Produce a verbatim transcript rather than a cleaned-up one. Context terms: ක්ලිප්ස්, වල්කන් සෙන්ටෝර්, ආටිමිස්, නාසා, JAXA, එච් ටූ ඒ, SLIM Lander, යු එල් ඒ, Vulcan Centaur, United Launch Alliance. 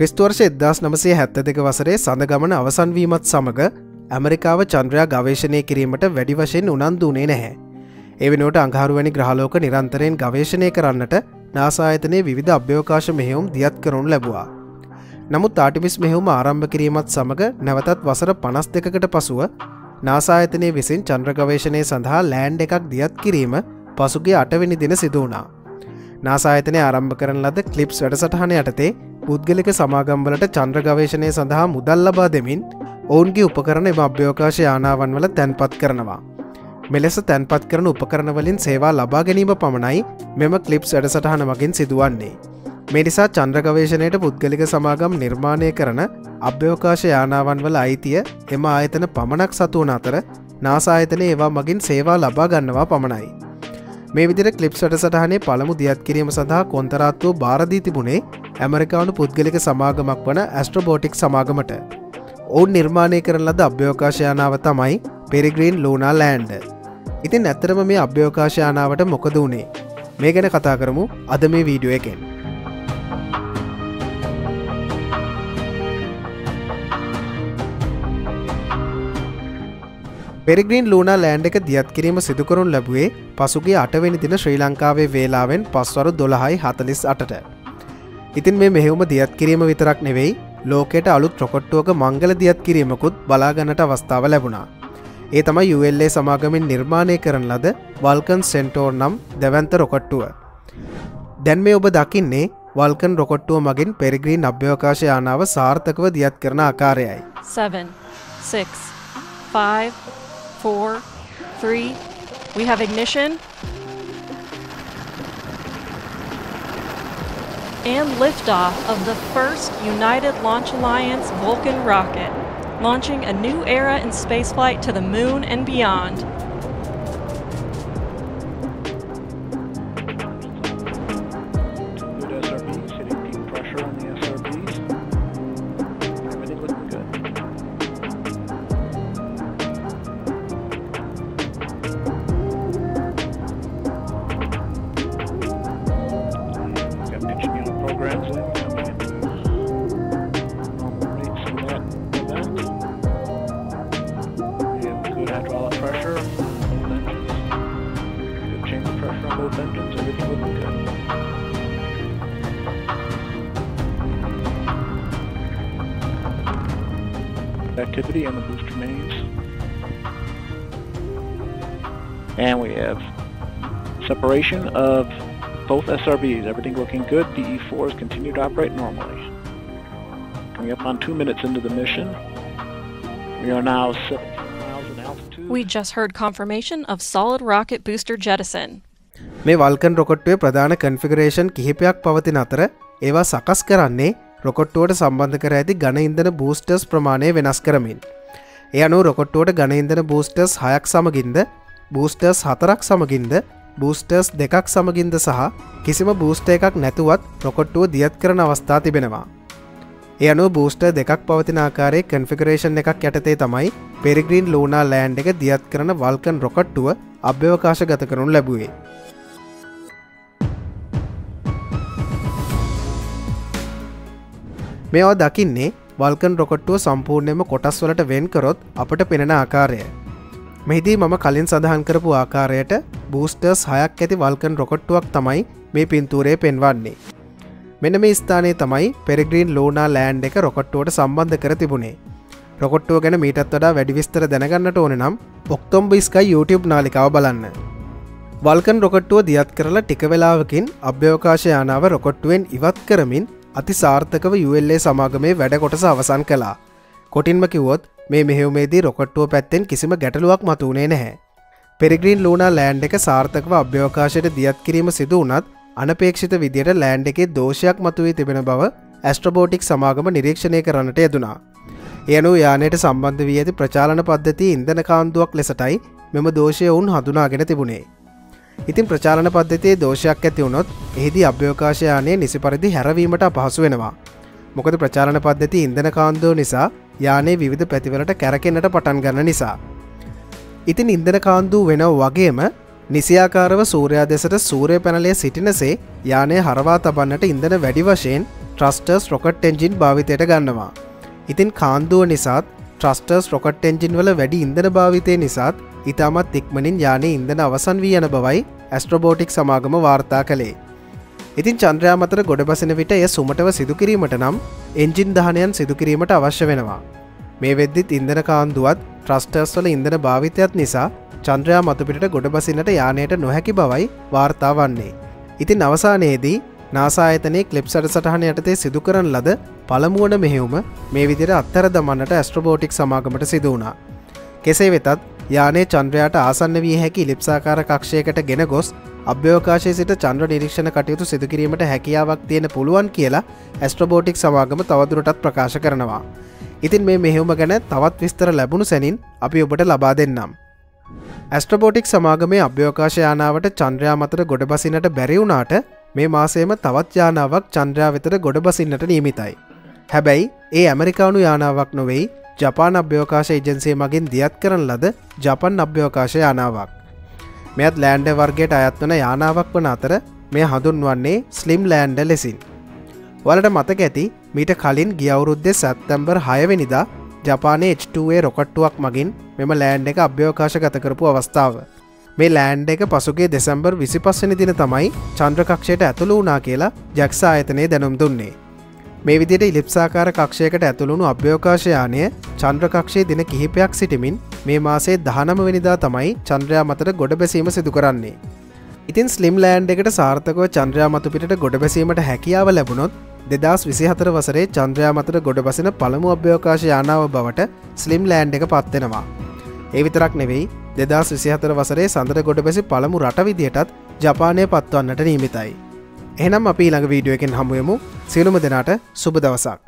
ක්‍රිස්තුවර්ෂ එක්දහස් නවසිය හැත්තෑ දෙක වසරේ සඳ ගමන අවසන් වීමත් සමග ඇමරිකාව චන්ද්‍රයා ගවේෂණය කිරීමට වැඩි වශයෙන් උනන්දු වුණේ නැහැ. ඒ වෙනුවට අඟහරු වැනි ග්‍රහලෝක නිරන්තරයෙන් ගවේෂණය කරන්නට නාසා ආයතනයේ විවිධ අභ්‍යවකාශ මෙහෙයුම් දියත් කරනු ලැබුවා. නමුත් ආටිමිස් මෙහෙයුම ආරම්භ කිරීමත් සමග නැවතත් වසර පනස් දෙකකට පසුව නාසා ආයතනයේ විසින් චන්ද්‍ර ගවේෂණය සඳහා ලෑන්ඩ් එකක් දියත් කිරීම පසුගිය අටවෙනි දින සිදු වුණා. නාසා ආයතනය ආරම්භ කරන ලද ක්ලිප්ස් වැඩසටහන යටතේ පුද්ගලික සමාගම්වලට චන්ද්‍ර ගවේෂණය සඳහා මුදල් ලබා දෙමින් ඔවුන්ගේ උපකරණ එම අභ්‍යවකාශ යානාවන්වල තැන්පත් කරනවා. මෙලෙස තැන්පත් කරන උපකරණවලින් සේවා ලබා ගැනීම පමණයි මෙම ක්ලිප්ස් වැඩසටහන මගින් සිදුවන්නේ. මේ නිසා චන්ද්‍ර ගවේෂණයට පුද්ගලික සමාගම් නිර්මාණය කරන අභ්‍යවකාශ යානාවන්වල අයිතිය එම ආයතන පමණක් සතු වන අතර නාසා ආයතනය ඒවා මගින් සේවා ලබා ගන්නවා පමණයි. මේ විදිහට ක්ලිප්ස් වැඩසටහනේ පළමු දියත් කිරීම සඳහා කොන්තරාත්තුව බාර දී තිබුණේ ඇමරිකානු පුද්ගලික සමාගමක් වන ඇස්ට්‍රොබෝටික් සමාගමට. ඔවුන් නිර්මාණය කරන ලද අභ්‍යවකාශ යානාව තමයි පෙරිග්‍රීන් ලූනා ලෑන්ඩර්. ඉතින් ඇත්තටම මේ අභ්‍යවකාශ යානාවට මොකද වුනේ? මේ ගැන කතා කරමු අද මේ වීඩියෝ එකෙන්. පෙරිග්‍රීන් ලූනා ලෑන්ඩර් එක දියත් කිරීම සිදු කරනු ලැබුවේ පසුගිය අටවෙනි දින ශ්‍රී ලංකාවේ වේලාවෙන් පස්වරු දොළහයි හතලිස් අටට. ඉතින් මේ මෙහෙවුම දියත් කිරීම විතරක් නෙවෙයි ලෝකයට අලුත් රොකට්ටුවක මංගල දියත් කිරීමකුත් බලාගන්නට අවස්ථාව ලැබුණා. ඒ තමයි යු එල් ඒ සමාගමෙන් නිර්මාණය කරන ලද වල්කන් සෙන්ටෝර් නම් දැවැන්ත රොකට්ටුව. දැන් මේ ඔබ දකින්නේ වල්කන් රොකට්ටුව මගින් පෙරිග්‍රීන් අභ්‍යවකාශ යානාව සාර්ථකව දියත් කරන ආකාරයයි. seven, six, five, four, three. We have ignition. And liftoff of the first United Launch Alliance Vulcan rocket, launching a new era in spaceflight to the moon and beyond. Good S R B, sitting peak pressure on the S R Bs. Everything looking good. Got niche unit programs in. Activity on the booster mains, and we have separation of both S R Bs. Everything looking good. B E four has continued to operate normally. Coming up on two minutes into the mission, we are now seventeen miles in altitude. We just heard confirmation of solid rocket booster jettison. මේ වල්කන් රොකට්ටුවේ ප්‍රධාන configuration කිහිපයක් පවතින අතර ඒවා සකස් කරන්නේ රොකොට්ටුවට සම්බන්ධ කර ඇති ඝන ඉන්ධන බූස්ටර්ස් ප්‍රමාණය වෙනස් කරමින්. ඒ අනුව රොකොට්ටුවට ඝන ඉන්ධන බූස්ටර්ස් හයක් සමගින්ද, බූස්ටර්ස් හතරක් සමගින්ද, බූස්ටර්ස් දෙකක් සමගින්ද සහ කිසිම බූස්ටර් එකක් නැතුවත් රොකොට්ටුව දියත් කරන අවස්ථා තිබෙනවා. ඒ අනුව බූස්ටර් දෙකක් පවතින ආකාරයේ කන්ෆිගරේෂන් එකක් යටතේ තමයි පෙරිග්‍රීන් ලූනා ලෑන්ඩර් එක දියත් කරන වල්කන් රොකට්ටුව අභ්‍යවකාශගත කරනු ලැබුවේ. මේවා දකින්නේ වල්කන් රොකට්ටුව සම්පූර්ණයෙන්ම කොටස් වලට වෙන් කරොත් අපට පෙනෙන ආකාරය. මෙහිදී මම කලින් සඳහන් කරපු ආකාරයට බූස්ටර්ස් හයක් ඇති වල්කන් රොකට්ටුවක් තමයි මේ පින්තූරයේ පෙන්වන්නේ. මෙන්න මේ ස්ථානයේ තමයි පෙරිග්‍රීන් ලූනා ලෑන්ඩර් එක රොකට්ටුවට සම්බන්ධ කර තිබුණේ. රොකට්ටුව ගැන මීටත් වඩා වැඩි විස්තර දැනගන්නට ඕනේ නම් ඔක්තෝබර් ස්කයි YouTube නාලිකාව බලන්න. වල්කන් රොකට්ටුව දියත් කරලා ටික වේලාවකින් අභ්‍යවකාශ යානාව රොකට්ටුවෙන් ඉවත් කරමින් අති සාර්ථකව යු එල් ඒ සමාගමේ වැඩකොටස අවසන් කළා. කොටින්ම කිව්වොත් මේ මෙහෙයුමේදී රොකට්ටුව පැත්තෙන් කිසිම ගැටලුවක් මතු වුණේ නැහැ. පෙරිග්‍රීන් ලූනා ලෑන්ඩර් එක සාර්ථකව අභ්‍යවකාශයට දියත් කිරීම සිදු වුණත් අනපේක්ෂිත විදියට ලෑන්ඩර් එකේ දෝෂයක් මතුවී තිබෙන බව ඇස්ට්‍රොබෝටික් සමාගම නිරීක්ෂණය කරන්නට යෙදුණා. ඒ අනුව යානයට සම්බන්ධ වී ඇති ප්‍රචාලන පද්ධතියේ ඉන්ධන කාන්දුවක් ලෙසටයි මෙම දෝෂය වුන් හඳුනාගෙන තිබුණේ. ඉතින් ප්‍රචාරණ පද්ධතියේ දෝෂයක් ඇති වුණොත් එහිදී අභ්‍යවකාශ යානය නිසි පරිදි හැරවීමට අපහසු වෙනවා. මොකද ප්‍රචාරණ පද්ධතියේ ඉන්ධන කාන්දුව නිසා යානයේ විවිධ පැතිවලට කැරකෙන්නට පටන් ගන්න නිසා. ඉතින් ඉන්ධන කාන්දුව වෙනව වගේම නිසියාකාරව සූර්යා දෙසට සූර්ය පැනලයේ සිටිනසේ යානය හරවා තබන්නට ඉන්ධන වැඩි වශයෙන් ට්‍රස්ටර්ස් රොකට් එන්ජින් භාවිතයට ගන්නවා. ඉතින් කාන්දුව නිසාත් ට්‍රස්ටර්ස් රොකට් එන්ජින් වල වැඩි ඉන්ධන භාවිතය නිසාත් ඉතාමත් ඉක්මනින් යානයේ ඉන්ධන අවසන් වී යන බවයි ඇස්ට්‍රොබෝටික් සමාගම වාර්තා කළේ. ඉතින් චන්ද්‍රයා මතර ගොඩබසින විට එය සුමටව සිදු කිරීමට නම් එන්ජින් දහනයන් සිදු කිරීමට අවශ්‍ය වෙනවා. මේ වෙද්දිත් ඉන්ධන කාන්දුවත් ට්‍රස්ටර්ස් වල ඉන්ධන භාවිතයත් නිසා චන්ද්‍රයා මතුපිටට ගොඩබසින්නට යානයට නොහැකි බවයි වාර්තා වන්නේ. ඉතින් අවසානයේදී නාසා ආයතනයේ ක්ලිප් සටහන යටතේ සිදු කරන ලද පළමු වන මෙහෙයුම මේ විදිහට අත්තර දමන්නට ඇස්ට්‍රොබෝටික් සමාගමට සිදු වුණා. කෙසේ වෙතත් යානයේ චන්ද්‍රයාට ආසන්න විය හැකි ලිප්සාකාර කක්ෂයකට ගෙන ගොස් අභ්‍යවකාශයේ සිට චන්ද්‍ර නිරීක්ෂණ කටයුතු සිදු කිරීමට හැකියාවක් තියෙන පුළුවන් කියලා ඇස්ට්‍රොබෝටික් සමාගම තවදුරටත් ප්‍රකාශ කරනවා. ඉතින් මේ මෙහෙයුම ගැන තවත් විස්තර ලැබුණු සැනින් අපි ඔබට ලබා දෙන්නම්. ඇස්ට්‍රොබෝටික් සමාගමේ අභ්‍යවකාශ යානාවට චන්ද්‍රයා මතට ගොඩබසින්නට බැරි වුණාට මේ මාසයේම තවත් යානාවක් චන්ද්‍රයා වෙතට ගොඩබසින්නට නියමිතයි. හැබැයි ඒ ඇමරිකානු යානාවක් නොවේ ජපාන් අභ්‍යවකාශ ඒජන්සිය මගින් දියත් කරන ලද ජපාන් අභ්‍යවකාශ යානාවක්. මෙයත් ලෑන්ඩර් වර්ගයට අයත් වන යානාවක් වන අතර මෙය හඳුන්වන්නේ ස්ලිම් ලෑන්ඩර් ලෙසින්. ඔයාලට මතක ඇති මීට කලින් ගිය අවුරුද්දේ සැප්තැම්බර් හය වෙනිදා ජපානයේ එච් ටූ ඒ රොකට්ටුවක් මගින් මෙම ලෑන්ඩ් එක අභ්‍යවකාශගත කරපු අවස්ථාව. මේ ලෑන්ඩ් එක පසුගිය දෙසැම්බර් විසිපස් වෙනි දින තමයි චන්ද්‍ර කක්ෂයට ඇතුළු වුණා කියලා ජැක්සා ආයතනය දැනුම් දුන්නේ. මේ විදිහට ඉලිප්සාකාර කක්ෂයකට ඇතුළු වුණු අභ්‍යවකාශ යානය චන්ද්‍ර කක්ෂයේ දින කිහිපයක් සිටමින් මේ මාසයේ දහනවය වෙනිදා තමයි චන්ද්‍රයා මතට ගොඩබැසීම සිදු කරන්නේ. ඉතින් ස්ලිම් ලෑන්ඩ් එකට සාර්ථකව චන්ද්‍රයා මතු පිටට ගොඩබැසීමට හැකියාව ලැබුණොත් දෙදහස් විසිහතර වසරේ චන්ද්‍රයා මතට ගොඩබසින පළමු අභ්‍යවකාශ යානාව බවට ස්ලිම් ලෑන්ඩ් එක පත්වෙනවා. ඒ විතරක් නෙවෙයි දෙදහස් විසිහතර වසරේ සඳර ගොඩබැසි පළමු රට විදියටත් ජපානය පත්වන්නට නියමිතයි. එහෙනම් අපි ඊළඟ වීඩියෝ එකෙන් හමුවෙමු. සියලුම දෙනාට සුබ දවසක්.